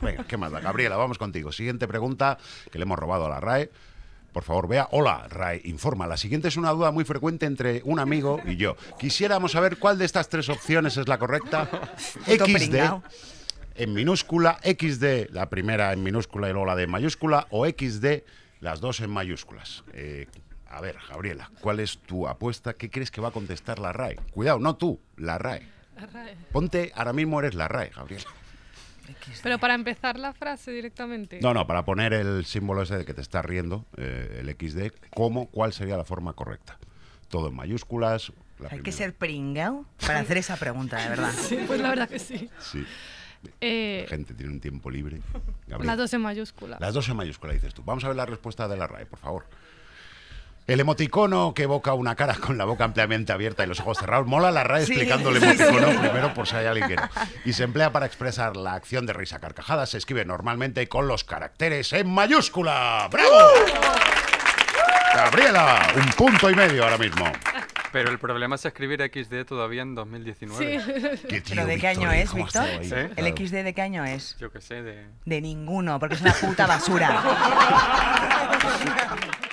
Venga, ¿qué más da? Gabriela, vamos contigo. Siguiente pregunta que le hemos robado a la RAE. Por favor, vea. Hola, RAE Informa. La siguiente es una duda muy frecuente entre un amigo y yo. Quisiéramos saber cuál de estas tres opciones es la correcta. XD en minúscula, XD, la primera en minúscula y luego la de mayúscula, o XD, las dos en mayúsculas. A ver, Gabriela, ¿cuál es tu apuesta? ¿Qué crees que va a contestar la RAE? Cuidado, no tú, la RAE. La RAE. Ponte, ahora mismo eres la RAE, Gabriela. Pero para empezar la frase directamente. No, no, para poner el símbolo ese de que te estás riendo, el XD, ¿cómo, cuál sería la forma correcta? Todo en mayúsculas. La Hay primera. Que ser pringao para hacer esa pregunta, de verdad. Sí, pues la verdad que sí. Sí. La gente tiene un tiempo libre. Gabriel, las dos en mayúscula. Las dos en mayúscula, dices tú. Vamos a ver la respuesta de la RAE, por favor. El emoticono que evoca una cara con la boca ampliamente abierta y los ojos cerrados. Mola la RAE explicando el emoticono primero, por si hay alguien que no. Y se emplea para expresar la acción de risa carcajada. Se escribe normalmente con los caracteres en mayúscula. ¡Bravo! Gabriela, 1,5 puntos ahora mismo. Pero el problema es escribir XD todavía en 2019. Sí. ¿Qué tío, ¿pero de qué año es, Víctor? ¿Eh? ¿El XD de qué año es? Yo qué sé, de ninguno, porque es una puta basura.